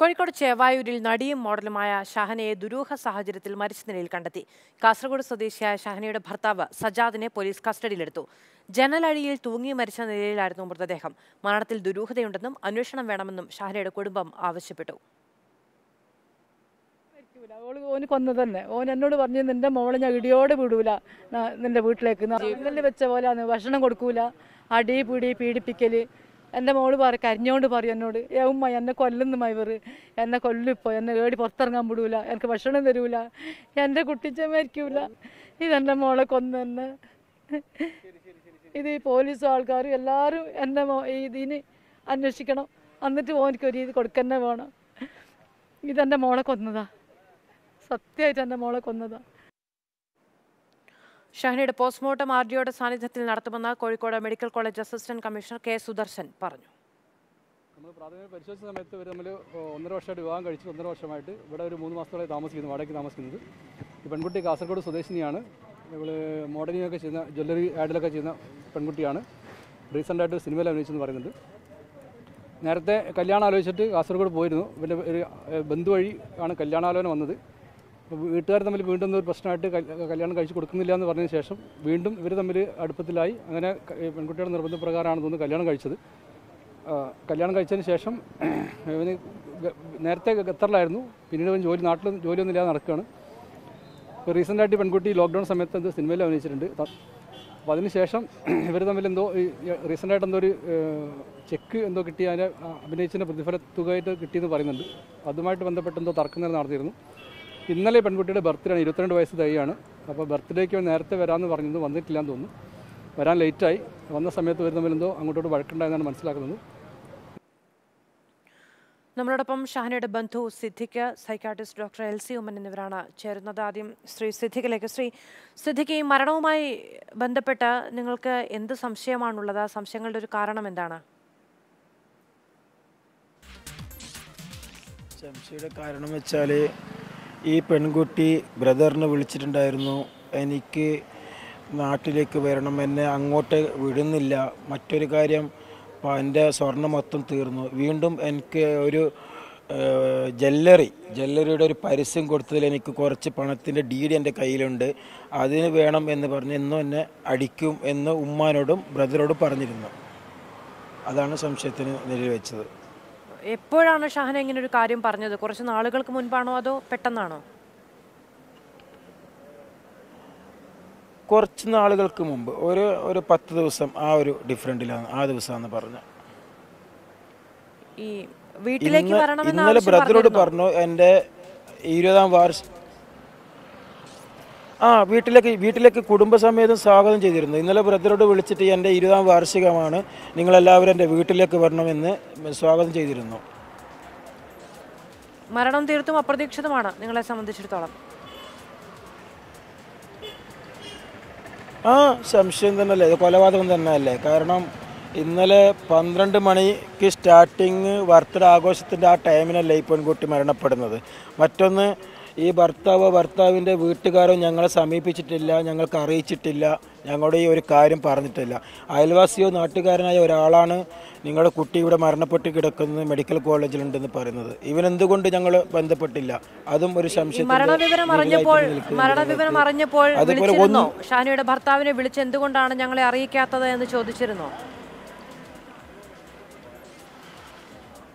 കോഴിക്കോട് ചേവായൂരിൽ നടിയും മോഡലുമായ ഷഹനയെ ദുരൂഹ സാഹചര്യത്തിൽ മരിച്ച നിലയിൽ കണ്ടെത്തി. കാസർഗോഡ് സ്വദേശിയായ ഷഹനയുടെ ഭർത്താവ് സജാദിനെ പോലീസ് കസ്റ്റഡിയിലെടുത്തു. ജനലഴിയിൽ തൂങ്ങി മരിച്ച നിലയിലായിരുന്നു മൃതദേഹം. മരണത്തിൽ ദുരൂഹതയുണ്ടെന്നും അന്വേഷണം വേണമെന്നും ഷഹനയുടെ കുടുംബം ആവശ്യപ്പെട്ടു. ഓള് ഓന് കൊന്നു തന്നെ. ഓൻ എന്നോട് പറഞ്ഞു, നിന്റെ മോളെ ഞാൻ ഇടിയോട് വിടൂല, നിന്റെ വീട്ടിലേക്ക് വെച്ച പോലെ ഭക്ഷണം കൊടുക്കൂല, അടി പിടി പീഡിപ്പിക്കല്. എൻ്റെ മോള് കരിഞ്ഞോണ്ട് പറയും എന്നോട്, ഏ ഉമ്മ എന്നെ കൊല്ലുന്നുമായി, ഇവർ എന്നെ കൊല്ലിപ്പോ, എന്നെ ഏടി പുറത്തിറങ്ങാൻ വിടൂല, എനിക്ക് ഭക്ഷണം തരൂല, എൻ്റെ കുട്ടിച്ച മരിക്കൂല, ഇതെൻ്റെ മോളെ കൊന്നെന്നെ. ഇത് ഈ പോലീസും ആൾക്കാരും എല്ലാവരും എൻ്റെ ഇതിന് അന്വേഷിക്കണം, എന്നിട്ട് ഓനിക്കൊരു ഇത് കൊടുക്കന്നെ വേണം. ഇതെൻ്റെ മോളെ കൊന്നതാ, സത്യമായിട്ട് എൻ്റെ മോളെ കൊന്നതാ. ഷഹനയുടെ പോസ്റ്റ്മോർട്ടം ആർഡിയോയുടെ സാന്നിധ്യത്തിൽ നടത്തുമെന്ന് Kozhikode medical college assistant commissioner K Sudarshan പറഞ്ഞു. നമ്മൾ പ്രാഥമിക പരിശോധിച്ച സമയത്ത് ഇവർ നമ്മൾ 1.5 വർഷമായിട്ട് വിവാഹം കഴിച്ചു. 1.5 വർഷമായിട്ട് ഇവിടെ ഒരു 3 മാസത്തോളമായി താമസിക്കുന്നു, വാടകയ്ക്ക് താമസിക്കുന്നത്. ഈ പെൺകുട്ടി കാസർഗോഡ് സ്വദേശിനിയാണ്. ഇവൾ മോഡലിങ്ങൊക്കെ ചെയ്യുന്ന, ജ്വല്ലറി ആഡിലൊക്കെ ചെയ്യുന്ന പെൺകുട്ടിയാണ്. റീസെൻ്റായിട്ട് സിനിമയിൽ അഭിനയിച്ചെന്ന് പറയുന്നുണ്ട്. നേരത്തെ കല്യാണം ആലോചിച്ചിട്ട് കാസർഗോഡ് പോയിരുന്നു. ഇവൻ്റെ ഒരു ബന്ധു വഴി ആണ് കല്യാണാലോചന വന്നത്. വീട്ടുകാർ തമ്മിൽ വീണ്ടും ഒരു പ്രശ്നമായിട്ട് കല്യാണം കഴിച്ചു കൊടുക്കുന്നില്ല എന്ന് പറഞ്ഞതിന് ശേഷം വീണ്ടും ഇവർ തമ്മിൽ അടുപ്പത്തിലായി. അങ്ങനെ പെൺകുട്ടിയുടെ നിർബന്ധപ്രകാരമാണ് തോന്നുന്നു കല്യാണം കഴിച്ചത്. കല്യാണം കഴിച്ചതിന് ശേഷം ഇവന് നേരത്തെ ഖത്തറിലായിരുന്നു. പിന്നീട് ഇവൻ നാട്ടിൽ ജോലിയൊന്നും ഇല്ലാതെ നടക്കുകയാണ്. ഇപ്പോൾ റീസെൻ്റായിട്ട് പെൺകുട്ടി ലോക്ക്ഡൗൺ സമയത്ത് എന്ത് സിനിമയിൽ അഭിനയിച്ചിട്ടുണ്ട്. അപ്പോൾ അതിനുശേഷം ഇവർ തമ്മിൽ എന്തോ റീസെൻ്റായിട്ട് എന്തോ ഒരു ചെക്ക് എന്തോ കിട്ടി, അതിനെ അഭിനയിച്ചതിൻ്റെ പ്രതിഫല തുകയായിട്ട് കിട്ടിയെന്ന് പറയുന്നുണ്ട്. അതുമായിട്ട് ബന്ധപ്പെട്ട് എന്തോ തർക്കം നില നടന്നിരുന്നു. ഇന്നലെ പെൺകുട്ടിയുടെ ബർത്ത്ഡേ ആണ്, 22 വയസ്സ് തയ്യാണ്. അപ്പോൾ ബർത്ത്ഡേക്ക് നേരത്തെ വരാമെന്ന് പറഞ്ഞത്, വന്നിട്ടില്ല എന്ന് തോന്നുന്നു. വരാൻ ലേറ്റായി. വന്ന സമയത്ത് വരുന്നവരെന്തോ അങ്ങോട്ടോട്ട് വഴക്കുണ്ടായെന്നാണ് മനസ്സിലാക്കുന്നത്. നമ്മളോടൊപ്പം ഷഹനയുടെ ബന്ധു Siddique, psychiatrist doctor LC Oommen എന്നിവരാണ് ചേരുന്നത്. ആദ്യം ശ്രീ സിദ്ദിഖിലേക്ക്. സിദ്ദിഖ്, ഈ മരണവുമായി ബന്ധപ്പെട്ട് നിങ്ങൾക്ക് എന്ത് സംശയമാണുള്ളത്? ആ സംശയങ്ങളുടെ ഒരു കാരണം എന്താണ്? സംശയയുടെ കാരണം വെച്ചാൽ ഈ പെൺകുട്ടി ബ്രദറിനെ വിളിച്ചിട്ടുണ്ടായിരുന്നു, എനിക്ക് നാട്ടിലേക്ക് വരണം, എന്നെ അങ്ങോട്ട് വിടുന്നില്ല, മറ്റൊരു കാര്യം എൻ്റെ സ്വർണ്ണം മൊത്തം തീർന്നു, വീണ്ടും എനിക്ക് ഒരു ജ്വല്ലറിയുടെ ഒരു പരസ്യം കൊടുത്തതിൽ എനിക്ക് കുറച്ച് പണത്തിൻ്റെ ഡീഡ് എൻ്റെ കയ്യിലുണ്ട്, അതിന് വേണം എന്ന് പറഞ്ഞ് എന്നും എന്നെ അടിക്കും എന്ന് ഉമ്മാനോടും ബ്രദറോടും പറഞ്ഞിരുന്നു. അതാണ് സംശയത്തിന് നിലയിൽ വെച്ചത്. എപ്പോഴാണ് ഷഹന ഇങ്ങനെ ഒരു കാര്യം പറഞ്ഞത്? കുറച്ച് നാളുകൾക്ക് മുൻപാണോ അതോ പെട്ടെന്നാണോ? കുറച്ച് നാളുകൾക്ക് മുമ്പ്, ഒരു 10 ദിവസം ആ ഒരു ഡിഫറൻറ്റിലാണ്, ആ ദിവസമാണ് പറഞ്ഞത്. ഇന്നലെ ബ്രദറോട് പറഞ്ഞു എൻ്റെ 20-ാം വാർഷികം വീട്ടിലേക്ക് കുടുംബസമേതം സ്വാഗതം ചെയ്തിരുന്നു. ഇന്നലെ ബ്രദറോട് വിളിച്ചിട്ട് എൻ്റെ 20-ാം വാർഷികമാണ്, നിങ്ങളെല്ലാവരും എൻ്റെ വീട്ടിലേക്ക് വരണമെന്ന് സ്വാഗതം ചെയ്തിരുന്നു. മരണം തീർത്തും അപ്രതീക്ഷിതമാണ് നിങ്ങളെ സംബന്ധിച്ചിടത്തോളം. സംശയം തന്നെയല്ലേ, കൊലപാതകം തന്നെയല്ലേ? കാരണം ഇന്നലെ 12 മണിക്ക് സ്റ്റാർട്ടിങ് ബർത്ത്ഡേ ആഘോഷത്തിൻ്റെ ആ ടൈമിനല്ലേ ഈ പെൺകുട്ടി മരണപ്പെടുന്നത്. മറ്റൊന്ന്, ഈ ഭർത്താവിൻ്റെ വീട്ടുകാരോ ഞങ്ങളെ സമീപിച്ചിട്ടില്ല, ഞങ്ങൾക്ക് അറിയിച്ചിട്ടില്ല, ഞങ്ങളുടെ ഈ ഒരു കാര്യം പറഞ്ഞിട്ടില്ല. അയൽവാസിയോ നാട്ടുകാരനായ ഒരാളാണ് നിങ്ങളുടെ കുട്ടി ഇവിടെ മരണപ്പെട്ട് കിടക്കുന്നത്, മെഡിക്കൽ കോളേജിലുണ്ടെന്ന് പറയുന്നത്. ഇവനെന്തുകൊണ്ട് ഞങ്ങൾ ബന്ധപ്പെട്ടില്ല? അതും ഒരു സംശയം. അതുപോലെ ഷഹനയുടെ ഭർത്താവിനെ വിളിച്ച് എന്തുകൊണ്ടാണ് ഞങ്ങളെ അറിയിക്കാത്തത് എന്ന് ചോദിച്ചിരുന്നു.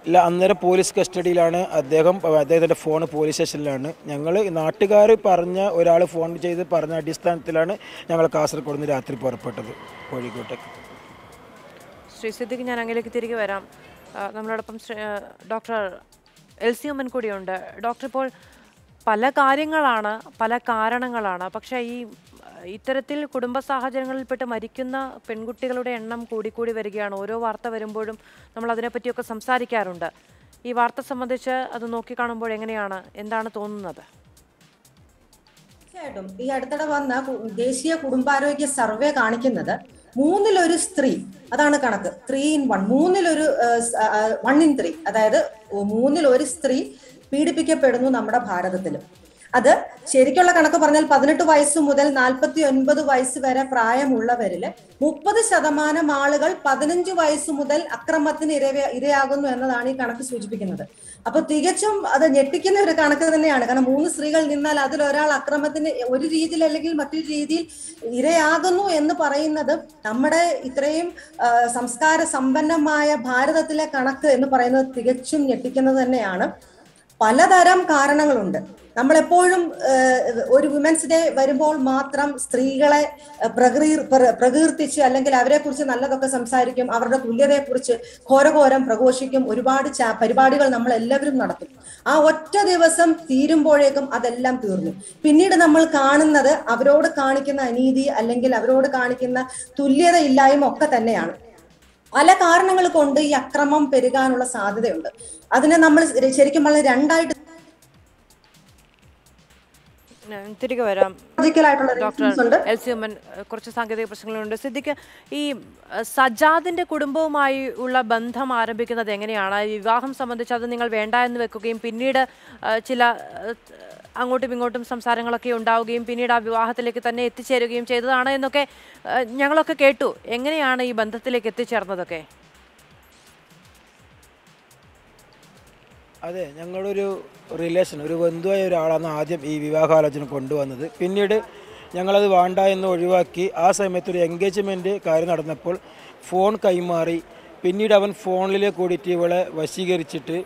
ഇല്ല, അന്നേരം പോലീസ് കസ്റ്റഡിയിലാണ് അദ്ദേഹം. അദ്ദേഹത്തിൻ്റെ ഫോൺ പോലീസ് സ്റ്റേഷനിലാണ്. ഞങ്ങൾ നാട്ടുകാർ പറഞ്ഞ, ഒരാൾ ഫോൺ ചെയ്ത് പറഞ്ഞ അടിസ്ഥാനത്തിലാണ് ഞങ്ങൾ കാസർഗോഡ് നിന്ന് രാത്രി പുറപ്പെട്ടത് കോഴിക്കോട്ടേക്ക്. ശ്രീ സിദ്ദിഖ്, ഞാൻ അങ്ങനെയൊക്കെ തിരികെ വരാം. നമ്മളോടൊപ്പം ഡോക്ടർ LC ഉമ്മൻ കൂടിയുണ്ട്. ഡോക്ടർ, ഇപ്പോൾ പല കാര്യങ്ങളാണ്, പല കാരണങ്ങളാണ്, പക്ഷേ ഈ ഇത്തരത്തിൽ കുടുംബ സാഹചര്യങ്ങളിൽപ്പെട്ട് മരിക്കുന്ന പെൺകുട്ടികളുടെ എണ്ണം കൂടിക്കൂടി വരികയാണ്. ഓരോ വാർത്ത വരുമ്പോഴും നമ്മൾ അതിനെപ്പറ്റിയൊക്കെ സംസാരിക്കാറുണ്ട്. ഈ വാർത്ത സംബന്ധിച്ച് അത് നോക്കിക്കാണുമ്പോൾ എങ്ങനെയാണ്, എന്താണ് തോന്നുന്നത്? തീർച്ചയായിട്ടും ഈ അടുത്തിടെ വന്ന ദേശീയ കുടുംബാരോഗ്യ സർവേ കാണിക്കുന്നത് 3-ൽ 1 സ്ത്രീ, അതാണ് കണക്ക്. 3 in 1, 3-ൽ 1, 1 in 3, അതായത് 3-ൽ 1 സ്ത്രീ പീഡിപ്പിക്കപ്പെടുന്നു നമ്മുടെ ഭാരതത്തിൽ. Other Sherikola Kanaka Panel Padana to Vaisu Mudel Nalpati and Badu Vaisu Vera Praya Mulla Verile, Mukpa the Sadamana Malagal, Padanju Vaisu Mudel, Akramathan Ireagon and Lani Kanaka switch begin other. Upon Tigachum, other Yetikin Kanaka than Yanaka, Moon's regal in the Ladra Akramathan, Uri Ridil, Elegil, Mati Ridil, Ireaganu and the Parainada, Tamada Itraim, Samskar, Sambana Maya, Bharatilla Kanaka and the Parana Tigachum Yetikin than Yana. Paladaram Karanalunda. Namapolum Women's Day, Variable Matram, Strigala, Pragurtich, Alangalavre Purchin, Alaka Samsaricum, Avra Pulere Purch, Horagoram, Pragoshicum, Uribad Chap, Peribadical number 11 Natu. Ah, what there was some theorem bodicum at the Lampurni. Pinid Namal Khan and other Avroda Karnikina, Anidi, Alangal Avroda Karnikina, Tulia the Ilai Mokatanayan. Alla Karnangal Konda, Yakramam Periganula Sada. Other numbers, Richerikimal and died. Doctor Elsiman, Korchasanga, personal Siddica, E. Sajad in the Kudumbo, my Ula Bantham Arabic and the Dengariana, Vaham, some of the Chadangal Venda and the Cooking Pinida, Chilla Angotum, some Sarangalaki on Dow game, Pinida, Vahatelekatane, Ticheri game, Chedana, and okay, Yangaloka Ketu, Engariana, Banthatelekati Charnoke. Younger relation, Rubandu, Arana, Ajib, Viva Harajan Kondo, and the Pinid, Yangala Vanda and Urivaki, as I met to engagement day, Karan Napol, phone Kaimari, Pinidavan phone Lila Koditi, Vasigari Chiti,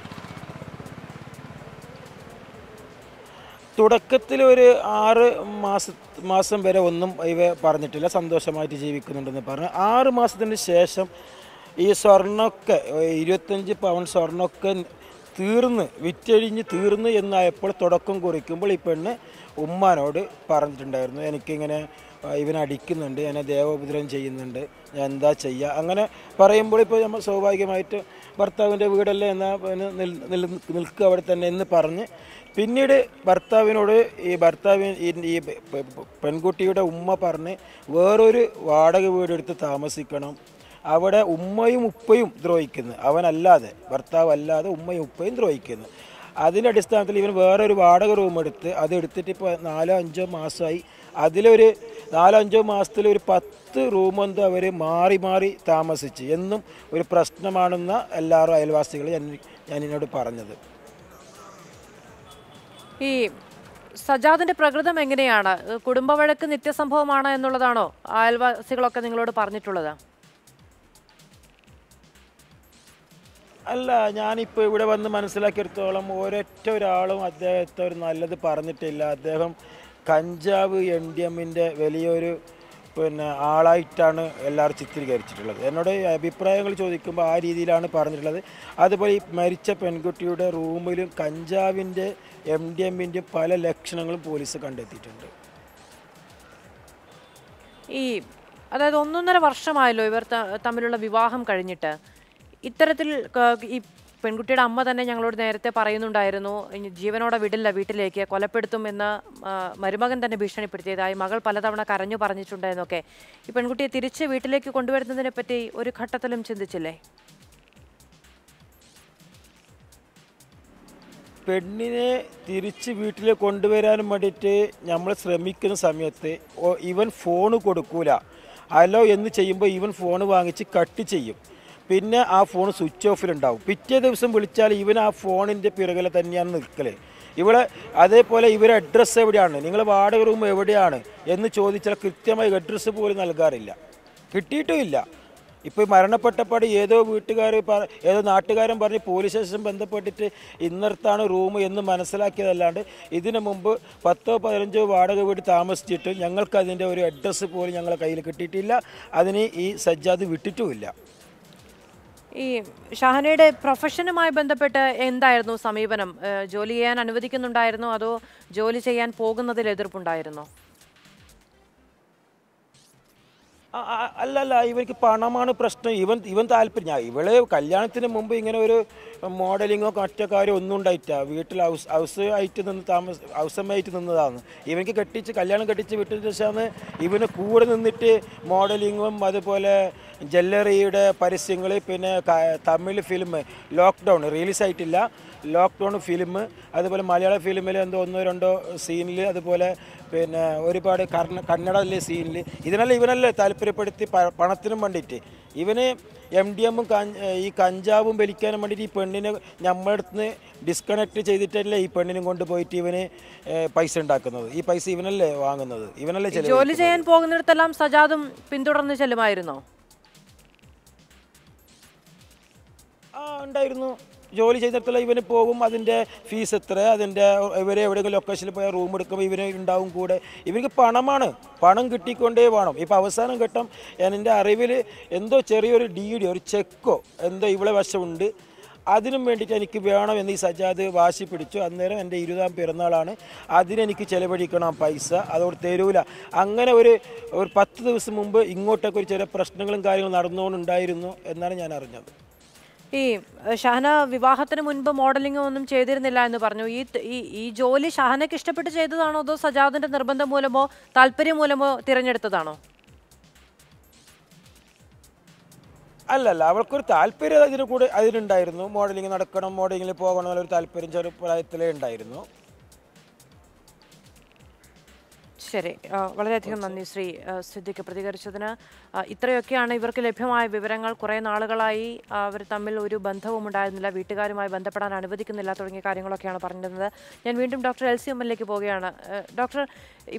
Tudakatil are Masam Beravunum, Eva Parnitilla, Sando Samati Jivikun and the Parna, are Master than the Shasham, is or knock, £25 or knock. Turn, Viterinji Turn, and I put Todakon Goricumble Penne, Umanode, Parent and Diarno, and King and even a Dickin and Day and a Deo with Ranjay and Day, and that's a Yangana, Parambolipa, so I might Barta and Vidalena, Milka, and the Parne, Pinid, Bartavinode, E. Bartavin in E. Pengutiva, Uma Parne, were Wada to Thomas Econom. Avada Umayum Payum Droiken, Avan Alade, Bartav Alad, Umayupin Droiken. Adina distant even were a water rumor, other Titipa Nalanja Masai, Adilere, Nalanja Master Pat, Romanda, very Mari Mari, Tamasichi, and with Prasna Madana, Elara Elvasil, and another Paranada. He Sajad and the Pragrada Manganiana, Kudumba Vadakan, it is some Homana and Noladano, Alva Siglokan and Loda Parnitulada. Allah, Yanni Pay would have won the Mansela Kertolam over at Toralam at the Tornala, the Parnitilla, Devum, Kanjabu, Endiam in the Velior, when Alaitan, a large trigger. Another, I be privately chose the Kumba, Idilana Parnitilla, otherwise, Marichap and good tutor, room, Kanjab in the MDM in the Pala electional police conduct. E. I don't know a Varshamilo over Tamil Vivaham Karinita. Iteratil Penguted Amma than a young Lord Nerte Paranum Direno, in Givenota Vidal Vitale, Colapetum in the Marimagan than a Bishop Pretty, Magal Palatavana Carano Paranichunda, okay. If Penguti Tiriche Vitale, you convert than a petty or a catatalum in the Chile. Pedine, Tirichi Vitale, Conduvera Madite, Yamas Remikan Samyate, or even phone Kodukula. I love in the chamber even phone of Angichi Katichi. Pinna our phone switch off and down. Picture the Sumbulichal, even our phone in the Piragalatan Clay. Even other poly, even address every day. Ningle of order room every day. Yen the Chodicha Kritima addressable in Algarilla. Kitty to Illa. If a Marana Patapati, Edo, Vitigari, Edo Natigar and Bari Polish and the Petit in Nartana room in the Manasala Kerala, Idina Mumbo, Pato Paranjo, Vada with Thomas Titan, younger cousin, addressable younger Kailakitilla, Adani is Sajad Vitituilla. Shahana profession my Bandapeta in Diarno Samibanum, Jolie and Anavadikan Diarno, Jolie and Pogan of the Leather Pundirno. Even Panamana Preston, even the Alpina, Kalyanth in Mumbai, modeling or Kataka, Nundita, Vital, Ausaitan and Thomas, Ausamated and the Dam. Even Katich, Kalyan Katich, Vital, even a poor than the modeling, Madapola, Jellery, Paris Single, Tamil film, Lockdown, really Saitilla, Lockdown film, other Malaya film, and the Honorando scenely, other Pola, when Oripata Karnada scenely. Even a Panathana Manditi. Even a MDM Kanjabum Belican Manditi Pendin, Yamartne, disconnected Cheditel, Pendin on the Poet, even a Paisan Dakano, E. Pais even a Langano, even a legend. Jolie and Pogner Talam Sajadum Pintor on the Selemirno. And I know. Jolie said that even a poem, other than the fees at Thread, and every location by a room would come even down good. Even Panamana, Panangiti Conde, one of if our son got them, and in the Arivile, Endo Cherry deed or Checo, and the Ivla Vasundi, Adinamenti and Kibiana and the Saja, the Vashi Piticho, and there and the Irudam Piranalane, Adiniki Celebricana Paisa, Ador Terula, Angana or Pathus Mumba, Ingotaka, personal and Gary on Arno and Dirino, and Naranjan. Shahana, Vivahatan Munba modeling on them Chedir in the land of Parnu, E. Jolie Shahana Kistapit Chedano, Sajad and Narbanda Mulamo, Talperi Mulamo, Tiranetadano. Allah, Lavakur, Talperi, I didn't die no modeling and not modeling in Pogon or Talperi and Direno. ശരി വളരെയധികം നന്ദി ശ്രീ സിദ്ദിഖ് പ്രതികരിച്ചതിന് ഇത്രയൊക്കെയാണ് ഇവർക്ക് ലഭ്യമായ വിവരങ്ങൾ കുറേ നാളുകളായി അവർ തമ്മിൽ ഒരു ബന്ധവും ഉണ്ടായിരുന്നില്ല വീട്ടുകാരുമായി ബന്ധപ്പെടാൻ അനുവദിക്കുന്നില്ല തുടങ്ങിയ കാര്യങ്ങളൊക്കെയാണ് പറഞ്ഞിരുന്നത് ഞാൻ വീണ്ടും ഡോക്ടർ എൽസി എംഎൽലേക്ക് പോവുകയാണ് ഡോക്ടർ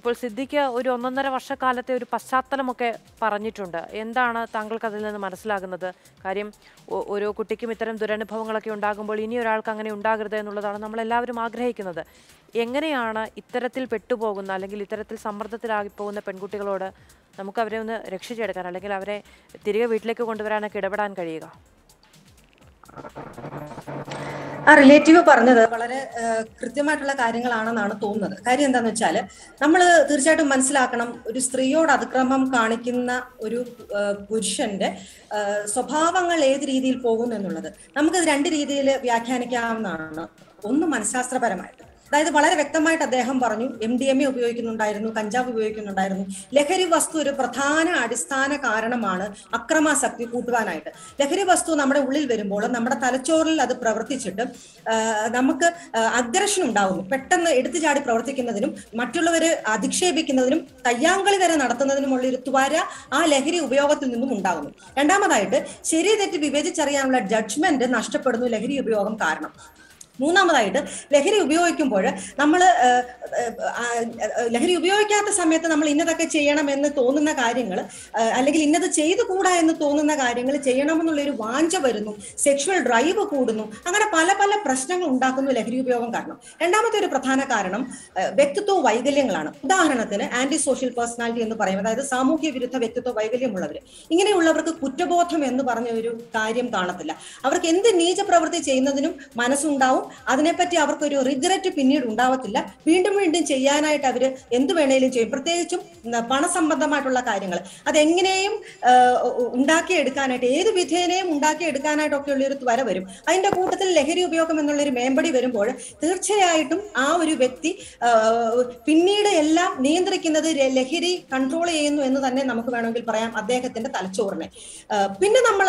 ഇപ്പോൾ സിദ്ദിഖ് ഒരു 1.5 വർഷക്കാലത്തെ ഒരു പശ്ചാത്തലമൊക്കെ പറഞ്ഞിട്ടുണ്ട് എന്താണ് താങ്കൾക്ക് അതിൽ നിന്ന് മനസ്സിലാകുന്നത് കാര്യം ഓരോ കുട്ടിക്കും ഇത്തരം ദുരനുഭവങ്ങളൊക്കെ ഉണ്ടാകുമ്പോൾ ഇനി ഒരാൾക്ക് അങ്ങനെ ഉണ്ടാകരുത് എന്നുള്ളതാണ് നമ്മൾ എല്ലാവരും ആഗ്രഹിക്കുന്നത് എങ്ങനെയാണ് ഇത്തരത്തിൽ പെട്ടുപോകുന്ന അല്ലെങ്കിൽ ഇത്തരത്തിൽ സമ്മർദ്ദത്തിലായി പോകുന്ന പെൺകുട്ടികളോട് നമുക്ക് അവരെ ഒന്ന് രക്ഷിച്ചെടുക്കാൻ അല്ലെങ്കിൽ അവരെ തിരികെ വീട്ടിലേക്ക് കൊണ്ടുവരാനൊക്കെ ഇടപെടാൻ കഴിയുക ആ റിലേറ്റീവ് പറഞ്ഞത് വളരെ കൃത്യമായിട്ടുള്ള കാര്യങ്ങളാണെന്നാണ് തോന്നുന്നത് കാര്യം എന്താണെന്ന് വെച്ചാൽ നമ്മൾ തീർച്ചയായിട്ടും മനസ്സിലാക്കണം ഒരു സ്ത്രീയോട് അതിക്രമം കാണിക്കുന്ന ഒരു പുരുഷന്റെ സ്വഭാവങ്ങൾ ഏത് രീതിയിൽ പോകുന്നു എന്നുള്ളത് നമുക്ക് രണ്ട് രീതിയിൽ വ്യാഖ്യാനിക്കാവുന്നതാണ് ഒന്ന് മനഃശാസ്ത്രപരമായിട്ട് അതായത് വളരെ വ്യക്തമായിട്ട് അദ്ദേഹം പറഞ്ഞു എംഡിഎംഎ ഉപയോഗിക്കുന്നുണ്ടായിരുന്നു കഞ്ചാവ് ഉപയോഗിക്കുന്നുണ്ടായിരുന്നു ലഹരി വസ്തു ഒരു പ്രധാന അടിസ്ഥാന കാരണമാണ് അക്രമാസക്തി കൂട്ടുവാനായിട്ട് ലഹരി വസ്തു നമ്മുടെ ഉള്ളിൽ വരുമ്പോൾ നമ്മുടെ തലച്ചോറിൽ അത് പ്രവർത്തിച്ചിട്ട് നമുക്ക് അഗ്രഷൻ ഉണ്ടാവുന്നു പെട്ടെന്ന് എടുത്തു ചാടി പ്രവർത്തിക്കുന്നതിനും മറ്റുള്ളവരെ അധിക്ഷേപിക്കുന്നതിനും കയ്യാങ്കളി വരെ നടത്തുന്നതിനുമുള്ള ഒരു ത്വര ആ ലഹരി ഉപയോഗത്തിൽ നിന്നും ഉണ്ടാകുന്നു രണ്ടാമതായിട്ട് ശരി തെറ്റ് വിവേചിച്ചറിയാനുള്ള ജഡ്ജ്മെന്റ് നഷ്ടപ്പെടുന്നു ലഹരി ഉപയോഗം കാരണം മൂന്നാമതായിട്ട് ലഹരി ഉപയോഗിക്കുമ്പോൾ നമ്മൾ ലഹരി ഉപയോഗിക്കാത്ത സമയത്ത് നമ്മൾ ഇന്നതൊക്കെ ചെയ്യണം എന്ന് തോന്നുന്ന കാര്യങ്ങൾ അല്ലെങ്കിൽ ഇന്നത് ചെയ്തു കൂടാ എന്ന് തോന്നുന്ന കാര്യങ്ങൾ ചെയ്യണമെന്നുള്ള ഒരു വാഞ്ച വരുന്നു സെക്ഷുവൽ ഡ്രൈവ് കൂടുന്നു അങ്ങനെ പല പല പ്രശ്നങ്ങൾ ഉണ്ടാക്കുന്നു ലഹരി ഉപയോഗം കാരണം രണ്ടാമത്തെ ഒരു പ്രധാന കാരണം വ്യക്തിത്വ വൈകല്യങ്ങളാണ് ഉദാഹരണത്തിന് ആന്റി സോഷ്യൽ പേഴ്സണാലിറ്റി എന്ന് പറയും അതായത് സാമൂഹ്യ വിരുദ്ധ വ്യക്തിത്വ വൈകല്യമുള്ളവർ ഇങ്ങനെയുള്ളവർക്ക് കുറ്റബോധം എന്ന് പറഞ്ഞ ഒരു കാര്യം കാണത്തില്ല അവർക്ക് എന്ത് നീച പ്രവൃത്തി ചെയ്യുന്നതിനും മനസ്സുണ്ടാവും അതിനെപ്പറ്റി അവർക്കൊരു റിഗ്രറ്റ് പിന്നീട് ഉണ്ടാവത്തില്ല വീണ്ടും വീണ്ടും ചെയ്യാനായിട്ട് അവർ എന്ത് വേണേലും ചെയ്യും പ്രത്യേകിച്ചും പണസംബന്ധമായിട്ടുള്ള കാര്യങ്ങൾ അതെങ്ങനെയും ഉണ്ടാക്കിയെടുക്കാനായിട്ട് ഏത് വിധേനയും ഉണ്ടാക്കിയെടുക്കാനായിട്ടൊക്കെയുള്ള ഒരു ത്വര വരും അതിൻ്റെ കൂട്ടത്തിൽ ലഹരി ഉപയോഗം എന്നുള്ളൊരു മേമ്പടി വരുമ്പോൾ തീർച്ചയായിട്ടും ആ ഒരു വ്യക്തി പിന്നീട് എല്ലാം നിയന്ത്രിക്കുന്നത് ലഹരി കൺട്രോൾ ചെയ്യുന്നു എന്ന് തന്നെ നമുക്ക് വേണമെങ്കിൽ പറയാം അദ്ദേഹത്തിൻ്റെ തലച്ചോറിനെ പിന്നെ നമ്മൾ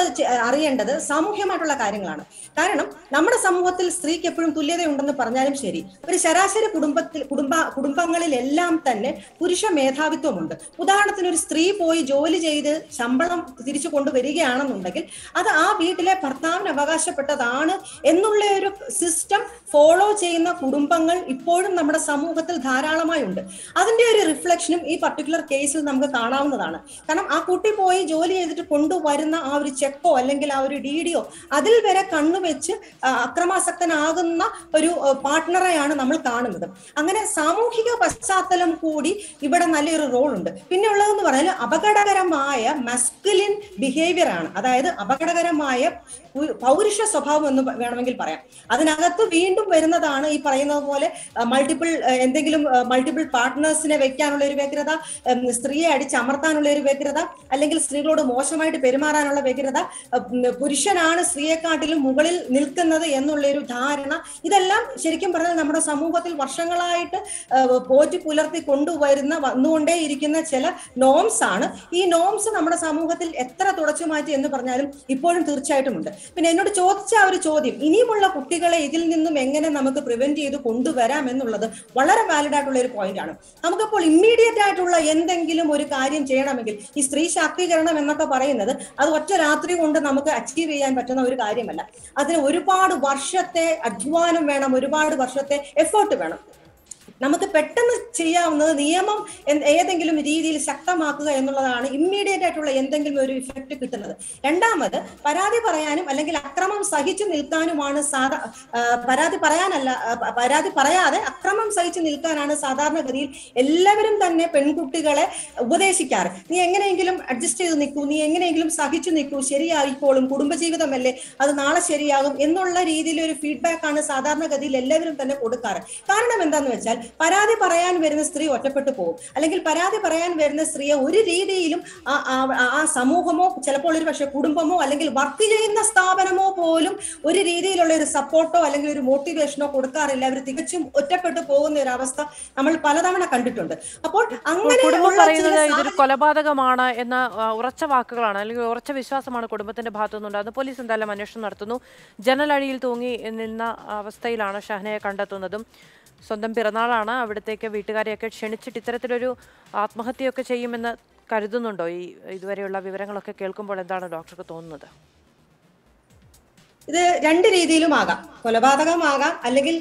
അറിയേണ്ടത് സാമൂഹ്യമായിട്ടുള്ള കാര്യങ്ങളാണ് കാരണം നമ്മുടെ സമൂഹത്തിൽ സ്ത്രീക്ക് എപ്പോഴും തുല്യതയുണ്ടെന്ന് പറഞ്ഞാലും ശരി ഒരു ശരാശരി കുടുംബങ്ങളിലെല്ലാം തന്നെ പുരുഷ മേധാവിത്വമുണ്ട് ഉദാഹരണത്തിന് ഒരു സ്ത്രീ പോയി ജോലി ചെയ്ത് ശമ്പളം തിരിച്ചു കൊണ്ടുവരികയാണെന്നുണ്ടെങ്കിൽ അത് ആ വീട്ടിലെ ഭർത്താവിന് അവകാശപ്പെട്ടതാണ് എന്നുള്ള ഒരു സിസ്റ്റം ഫോളോ ചെയ്യുന്ന കുടുംബങ്ങൾ ഇപ്പോഴും നമ്മുടെ സമൂഹത്തിൽ ധാരാളമായി ഉണ്ട് അതിന്റെ ഒരു റിഫ്ലക്ഷനും ഈ പർട്ടിക്കുലർ കേസിൽ നമുക്ക് കാണാവുന്നതാണ് കാരണം ആ കുട്ടി പോയി ജോലി ചെയ്തിട്ട് കൊണ്ടുവരുന്ന ആ ഒരു ചെക്കോ അല്ലെങ്കിൽ ആ ഒരു ഡിഡിയോ അതിൽ വരെ കണ്ണുവെച്ച് അക്രമാസക്തനാ ഉണ്ടാകുന്ന ഒരു പാർട്ട്ണറെയാണ് നമ്മൾ കാണുന്നത്. അങ്ങനെ സാമൂഹിക പശ്ചാത്തലം കൂടി ഇവിടെ നല്ലൊരു റോൾ ഉണ്ട്. പിന്നെ ഉള്ളതെന്ന് പറഞ്ഞാൽ അപകടകരമായ മസ്കുലിൻ ബിഹേവിയർ ആണ്, അതായത് അപകടകരമായ പൗരുഷ സ്വഭാവം എന്ന് വേണമെങ്കിൽ പറയാം. അതിനകത്ത് വീണ്ടും വരുന്നതാണ് ഈ പറയുന്നത് പോലെ മൾട്ടിപ്പിൾ പാർട്ട്നേഴ്സിനെ വെക്കാനുള്ള ഒരു വ്യഗ്രത, സ്ത്രീയെ അടിച്ചമർത്താനുള്ള ഒരു വ്യഗ്രത, അല്ലെങ്കിൽ സ്ത്രീകളോട് മോശമായിട്ട് പെരുമാറാനുള്ള വ്യഗ്രത, പുരുഷനാണ് സ്ത്രീയെക്കാട്ടിലും മുകളിൽ നിൽക്കുന്നത് എന്നുള്ളൊരു ധാരണ. ഇതെല്ലാം ശരിക്കും പറഞ്ഞാൽ നമ്മുടെ സമൂഹത്തിൽ വർഷങ്ങളായിട്ട് പോറ്റി പുലർത്തി കൊണ്ടുവരുന്ന വന്നുകൊണ്ടേയിരിക്കുന്ന ചില നോംസ് ആണ്. ഈ നോംസ് നമ്മുടെ സമൂഹത്തിൽ എത്ര തുടച്ചു മാറ്റി എന്ന് പറഞ്ഞാലും ഇപ്പോഴും തീർച്ചയായിട്ടും ഉണ്ട്. പിന്നെ എന്നോട് ചോദിച്ച ആ ഒരു ചോദ്യം, ഇനിയുമുള്ള കുട്ടികളെ ഇതിൽ നിന്നും എങ്ങനെ നമുക്ക് പ്രിവെന്റ് ചെയ്ത് കൊണ്ടുവരാം എന്നുള്ളത് വളരെ വാലിഡ് ആയിട്ടുള്ള ഒരു പോയിന്റ് ആണ്. നമുക്കപ്പോൾ ഇമ്മീഡിയറ്റ് ആയിട്ടുള്ള എന്തെങ്കിലും ഒരു കാര്യം ചെയ്യണമെങ്കിൽ ഈ സ്ത്രീ ശാക്തീകരണം എന്നൊക്കെ പറയുന്നത് അത് ഒറ്റ രാത്രി കൊണ്ട് നമുക്ക് അച്ചീവ് ചെയ്യാൻ പറ്റുന്ന ഒരു കാര്യമല്ല. അതിന് ഒരുപാട് വർഷത്തെ അധ്വാനം വേണം, ഒരുപാട് വർഷത്തെ എഫേർട്ട് വേണം. നമുക്ക് പെട്ടെന്ന് ചെയ്യാവുന്നത് നിയമം ഏതെങ്കിലും രീതിയിൽ ശക്തമാക്കുക എന്നുള്ളതാണ് ഇമ്മീഡിയറ്റ് ആയിട്ടുള്ള എന്തെങ്കിലും ഒരു ഇഫക്റ്റ് കിട്ടുന്നത്. രണ്ടാമത്, പരാതി പറയാനും അല്ലെങ്കിൽ അക്രമം സഹിച്ചു നിൽക്കാനുമാണ് പരാതി പറയാതെ അക്രമം സഹിച്ചു നിൽക്കാനാണ് സാധാരണഗതിയിൽ എല്ലാവരും തന്നെ പെൺകുട്ടികളെ ഉപദേശിക്കാറ്. നീ എങ്ങനെയെങ്കിലും അഡ്ജസ്റ്റ് ചെയ്ത് നിൽക്കൂ, നീ എങ്ങനെയെങ്കിലും സഹിച്ചു നിൽക്കൂ, ശരിയായിക്കോളും, കുടുംബജീവിതമല്ലേ, അത് നാളെ ശരിയാകും എന്നുള്ള രീതിയിൽ ഒരു ഫീഡ്ബാക്ക് ആണ് സാധാരണഗതിയിൽ എല്ലാവരും തന്നെ കൊടുക്കാറ്. കാരണം എന്താന്ന് വെച്ചാൽ പരാതി പറയാൻ വരുന്ന സ്ത്രീ ഒറ്റപ്പെട്ടു പോകും, അല്ലെങ്കിൽ പരാതി പറയാൻ വരുന്ന സ്ത്രീയെ ഒരു രീതിയിലും ആ സമൂഹമോ ചിലപ്പോൾ ഒരു പക്ഷേ കുടുംബമോ അല്ലെങ്കിൽ വർക്ക് ചെയ്യുന്ന സ്ഥാപനമോ പോലും ഒരു രീതിയിലുള്ള ഒരു സപ്പോർട്ടോ അല്ലെങ്കിൽ ഒരു മോട്ടിവേഷനോ കൊടുക്കാറില്ല. അവർ തികച്ചും ഒറ്റപ്പെട്ടു പോകുന്ന ഒരു അവസ്ഥ നമ്മൾ പലതവണ കണ്ടിട്ടുണ്ട്. അപ്പോൾ അങ്ങനെ കൊലപാതകമാണ് എന്ന ഉറച്ച വാക്കുകളാണ് അല്ലെങ്കിൽ ഉറച്ച വിശ്വാസമാണ് കുടുംബത്തിന്റെ ഭാഗത്തുനിന്നുണ്ടായത്. പോലീസ് എന്തായാലും അന്വേഷണം നടത്തുന്നു. ജനലഴിയിൽ തൂങ്ങി നിന്ന അവസ്ഥയിലാണ് ഷഹനയെ കണ്ടെത്തുന്നതും. സ്വന്തം പിറന്നാളാണ്, അവിടത്തേക്ക് വീട്ടുകാരെയൊക്കെ ക്ഷണിച്ചിട്ട് ഇത്തരത്തിലൊരു ആത്മഹത്യയൊക്കെ ചെയ്യുമെന്ന് കരുതുന്നുണ്ടോ? ഈ ഇതുവരെയുള്ള വിവരങ്ങളൊക്കെ കേൾക്കുമ്പോൾ എന്താണ് ഡോക്ടർക്ക് തോന്നുന്നത്? ഇത് രണ്ട് രീതിയിലുമാകാം, കൊലപാതകമാകാം, അല്ലെങ്കിൽ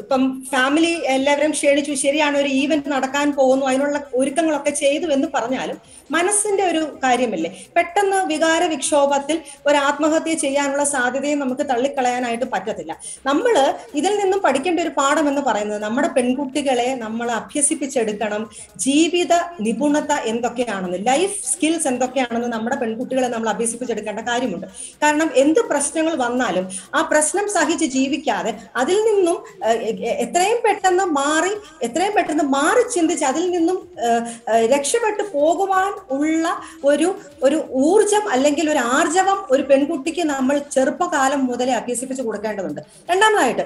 ഇപ്പം ഫാമിലി എല്ലാവരും ക്ഷണിച്ചു, ശരിയാണ് ഒരു ഈവന്റ് നടക്കാൻ പോകുന്നു, അതിനുള്ള ഒരുക്കങ്ങളൊക്കെ ചെയ്തു എന്ന് പറഞ്ഞാലും മനസ്സിന്റെ ഒരു കാര്യമല്ലേ, പെട്ടെന്ന് വികാര വിക്ഷോഭത്തിൽ ഒരു ആത്മഹത്യ ചെയ്യാനുള്ള സാധ്യതയും നമുക്ക് തള്ളിക്കളയാനായിട്ട് പറ്റത്തില്ല. നമ്മൾ ഇതിൽ നിന്നും പഠിക്കേണ്ട ഒരു പാഠം എന്ന് പറയുന്നത് നമ്മുടെ പെൺകുട്ടികളെ നമ്മൾ അഭ്യസിപ്പിച്ചെടുക്കണം ജീവിത നിപുണത എന്തൊക്കെയാണെന്ന്, ലൈഫ് സ്കിൽസ് എന്തൊക്കെയാണെന്ന് നമ്മുടെ പെൺകുട്ടികളെ നമ്മൾ അഭ്യസിപ്പിച്ചെടുക്കേണ്ട കാര്യമുണ്ട്. കാരണം എന്ത് പ്രശ്നങ്ങൾ വന്നാലും ആ പ്രശ്നം സഹിച്ച് ജീവിക്കാതെ അതിൽ നിന്നും എത്രയും പെട്ടെന്ന് മാറി ചിന്തിച്ച് അതിൽ നിന്നും രക്ഷപ്പെട്ടു പോകുവാൻ ഉള്ള ഒരു ഊർജം അല്ലെങ്കിൽ ഒരു ആർജവം ഒരു പെൺകുട്ടിക്ക് നമ്മൾ ചെറുപ്പകാലം മുതലേ അഭ്യസിപ്പിച്ച് കൊടുക്കേണ്ടതുണ്ട്. രണ്ടാമതായിട്ട്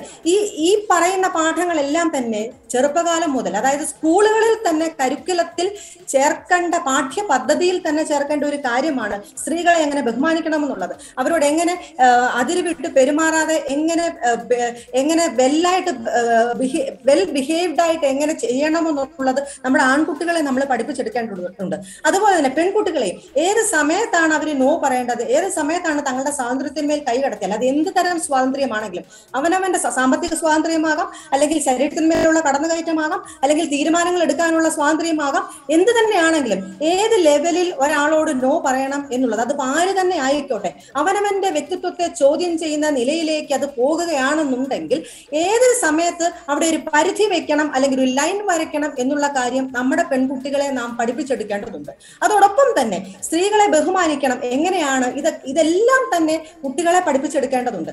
ഈ പറയുന്ന പാഠങ്ങളെല്ലാം തന്നെ ചെറുപ്പകാലം മുതൽ, അതായത് സ്കൂളുകളിൽ തന്നെ കരിക്കുലത്തിൽ ചേർക്കേണ്ട, പാഠ്യ പദ്ധതിയിൽ തന്നെ ചേർക്കേണ്ട ഒരു കാര്യമാണ് സ്ത്രീകളെ എങ്ങനെ ബഹുമാനിക്കണമെന്നുള്ളത്, അവരോട് എങ്ങനെ അതിര് വിട്ട് പെരുമാറാതെ എങ്ങനെ വെൽ ബിഹേവ്ഡ് ആയിട്ട് എങ്ങനെ ചെയ്യണമെന്നുള്ളത് നമ്മുടെ ആൺകുട്ടികളെ നമ്മൾ പഠിപ്പിച്ചെടുക്കേണ്ടതുണ്ട്. അതുപോലെ തന്നെ പെൺകുട്ടികളെ ഏത് സമയത്താണ് അവർ നോ പറയേണ്ടത്, ഏത് സമയത്താണ് തങ്ങളുടെ സ്വാതന്ത്ര്യത്തിന്മേൽ കൈ കടത്തിയത്, അത് എന്ത് തരം സ്വാതന്ത്ര്യമാണെങ്കിലും, അവനവന്റെ സാമ്പത്തിക സ്വാതന്ത്ര്യമാകാം, അല്ലെങ്കിൽ ശരീരത്തിന്മേലുള്ള കടന്നുകയറ്റമാകാം, അല്ലെങ്കിൽ തീരുമാനങ്ങൾ എടുക്കാനുള്ള സ്വാതന്ത്ര്യമാകാം, എന്ത് തന്നെയാണെങ്കിലും ഏത് ലെവലിൽ ഒരാളോട് നോ പറയണം എന്നുള്ളത്, അത് ആര് തന്നെ ആയിക്കോട്ടെ, അവനവന്റെ വ്യക്തിത്വം ചോദ്യം ചെയ്യുന്ന നിലയിലേക്ക് അത് പോകുകയാണെന്നുണ്ടെങ്കിൽ ഏതൊരു സമയത്ത് അവിടെ ഒരു പരിധി വെക്കണം അല്ലെങ്കിൽ ഒരു ലൈൻ വരയ്ക്കണം എന്നുള്ള കാര്യം നമ്മുടെ പെൺകുട്ടികളെ നാം പഠിപ്പിച്ചെടുക്കേണ്ടതുണ്ട്. അതോടൊപ്പം തന്നെ സ്ത്രീകളെ ബഹുമാനിക്കണം എങ്ങനെയാണ്, ഇതെല്ലാം തന്നെ കുട്ടികളെ പഠിപ്പിച്ചെടുക്കേണ്ടതുണ്ട്.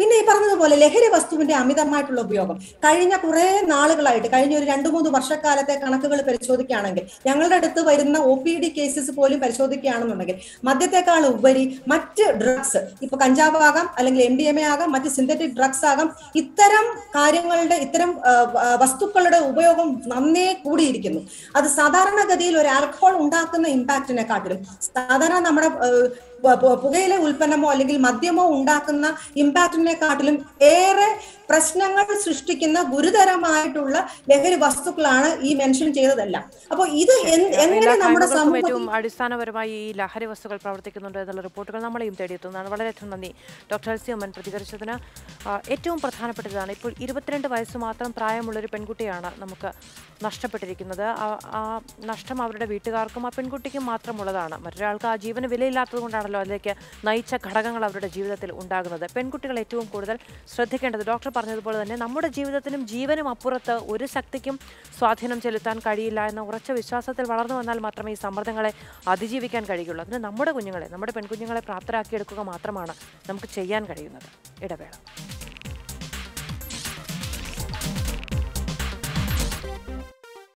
പിന്നെ ഈ പറഞ്ഞതുപോലെ ലഹരി വസ്തുവിന്റെ അമിതമായിട്ടുള്ള ഉപയോഗം കഴിഞ്ഞ കുറെ നാളുകളായിട്ട്, കഴിഞ്ഞ ഒരു 2-3 വർഷക്കാലത്തെ കണക്കുകൾ പരിശോധിക്കുകയാണെങ്കിൽ, ഞങ്ങളുടെ അടുത്ത് വരുന്ന OPD കേസസ് പോലും പരിശോധിക്കുകയാണെന്നുണ്ടെങ്കിൽ മദ്യത്തെക്കാൾ ഉപരി മറ്റ് ഡ്രഗ്സ്, ഇപ്പൊ കഞ്ചാവ് ആകാം, അല്ലെങ്കിൽ MDMA ആകാം, മറ്റ് സിന്തറ്റിക് ഡ്രഗ്സ് ആകാം, ഇത്തരം വസ്തുക്കളുടെ ഉപയോഗം നന്നേ കൂടിയിരിക്കുന്നു. അത് സാധാരണഗതിയിൽ ഒരു ആൽക്കഹോൾ ഉണ്ടാക്കുന്ന ഇമ്പാക്റ്റിനെക്കാട്ടിലും സാധാരണ നമ്മുടെ പുകയിലെ ഉൽപ്പന്നമോ അല്ലെങ്കിൽ മദ്യമോ ഉണ്ടാക്കുന്ന ഇമ്പാക്റ്റിനെക്കാട്ടിലും ഏറെ പ്രശ്നങ്ങൾ സൃഷ്ടിക്കുന്ന ഗുരുതരമായിട്ടുള്ള ലഹരി വസ്തുക്കളാണ് ഈ മെൻഷൻ ചെയ്തതെല്ലാം. അപ്പോൾ ഇത് എങ്ങനെ നമ്മുടെ സമൂഹത്തിൽ അടിസ്ഥാനപരമായി ഈ ലഹരി വസ്തുക്കൾ പ്രവർത്തിക്കുന്നുണ്ട് എന്നുള്ള റിപ്പോർട്ടുകൾ നമ്മളെയും തേടിയെത്തുന്നതാണ്. വളരെയധികം നന്ദി ഡോക്ടർ എൽസിയമ്മൻ പ്രതികരിച്ചതിന്. ഏറ്റവും പ്രധാനപ്പെട്ടതാണ് ഇപ്പോൾ 22 വയസ്സ് മാത്രം പ്രായമുള്ളൊരു പെൺകുട്ടിയാണ് നമുക്ക് നഷ്ടപ്പെട്ടിരിക്കുന്നത്. ആ നഷ്ടം അവരുടെ വീട്ടുകാർക്കും ആ പെൺകുട്ടിക്കും മാത്രമുള്ളതാണ്. മറ്റൊരാൾക്ക് ആ ജീവന് വിലയില്ലാത്തത് കൊണ്ടാണ് Paralake, Naicha Karagan of the Jiva Undaga, the Penkutilatum Kudal, Strathik and the Doctor Parnapol, and Namuda Jiva Telim, Jivan Apurata, Urisaktikim, Swathinam Chelitan, Kadila, and Racha Vishasa, Varano and Almatami, Samarthangale, Adiji can Kadigula, the Namada Guningala, Namada Penkutangala, Pratra Kirkuka Matramana, Namkachayan Kadiguna. It